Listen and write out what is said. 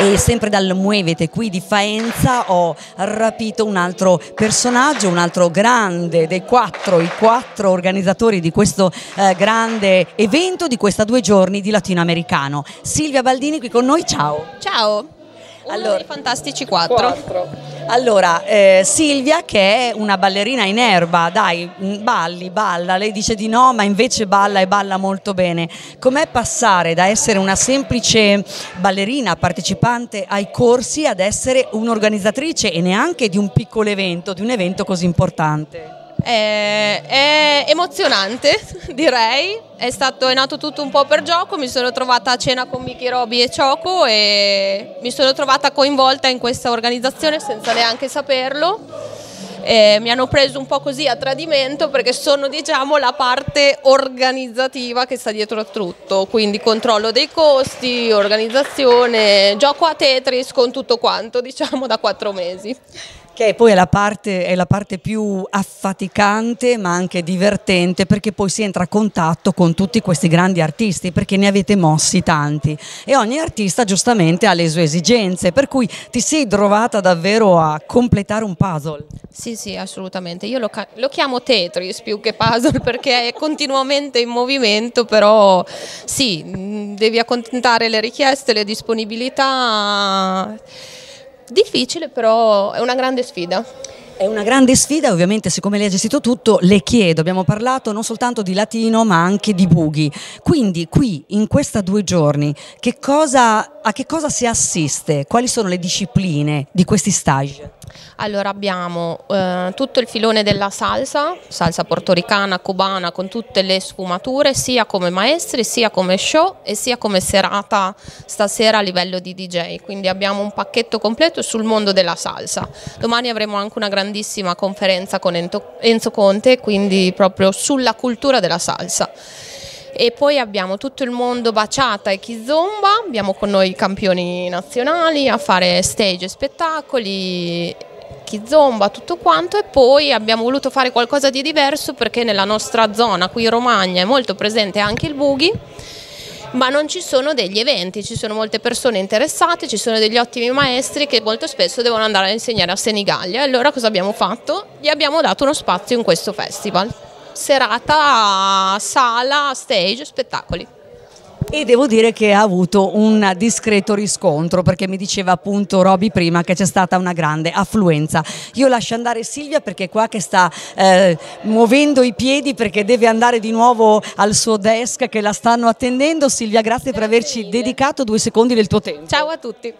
E sempre dal Muevete qui di Faenza ho rapito un altro personaggio, un altro grande dei quattro, i quattro organizzatori di questo grande evento, di questa 2 giorni di latinoamericano. Silvia Baldini qui con noi, ciao. Ciao, allora, uno dei fantastici quattro. Allora, Silvia che è una ballerina in erba, dai, balli, balla, lei dice di no ma invece balla e balla molto bene. Com'è passare da essere una semplice ballerina partecipante ai corsi ad essere un'organizzatrice e neanche di un piccolo evento, di un evento così importante? È emozionante, direi. È nato tutto un po' per gioco, mi sono trovata a cena con Mickey Robby e Cioco e mi sono trovata coinvolta in questa organizzazione senza neanche saperlo. Mi hanno preso un po' così a tradimento perché sono, diciamo, la parte organizzativa che sta dietro a tutto, quindi controllo dei costi, organizzazione, gioco a Tetris con tutto quanto, diciamo, da 4 mesi. Che poi è la parte più affaticante ma anche divertente, perché poi si entra a contatto con tutti questi grandi artisti, perché ne avete mossi tanti e ogni artista giustamente ha le sue esigenze, per cui ti sei trovata davvero a completare un puzzle. Sì, assolutamente, io lo chiamo Tetris più che puzzle perché è continuamente in movimento, però sì, devi accontentare le richieste, le disponibilità. Difficile, però è una grande sfida. È una grande sfida, ovviamente, siccome lei ha gestito tutto, le chiedo, abbiamo parlato non soltanto di latino ma anche di bughi, quindi qui in questi 2 giorni a che cosa si assiste? Quali sono le discipline di questi stage? Allora abbiamo tutto il filone della salsa portoricana, cubana, con tutte le sfumature sia come maestri, sia come show e sia come serata stasera a livello di DJ, quindi abbiamo un pacchetto completo sul mondo della salsa. Domani avremo anche una grandissima conferenza con Enzo Conte, quindi proprio sulla cultura della salsa. E poi abbiamo tutto il mondo baciata e kizomba, abbiamo con noi i campioni nazionali a fare stage e spettacoli, kizomba, tutto quanto. E poi abbiamo voluto fare qualcosa di diverso perché nella nostra zona qui in Romagna è molto presente anche il bughi, ma non ci sono degli eventi, ci sono molte persone interessate, ci sono degli ottimi maestri che molto spesso devono andare a insegnare a Senigallia. Allora cosa abbiamo fatto? Gli abbiamo dato uno spazio in questo festival. Serata, sala, stage, spettacoli. E devo dire che ha avuto un discreto riscontro, perché mi diceva appunto Robby prima che c'è stata una grande affluenza. Io lascio andare Silvia perché è qua che sta muovendo i piedi perché deve andare di nuovo al suo desk che la stanno attendendo. Silvia, grazie per averci dedicato 2 secondi del tuo tempo. Ciao a tutti.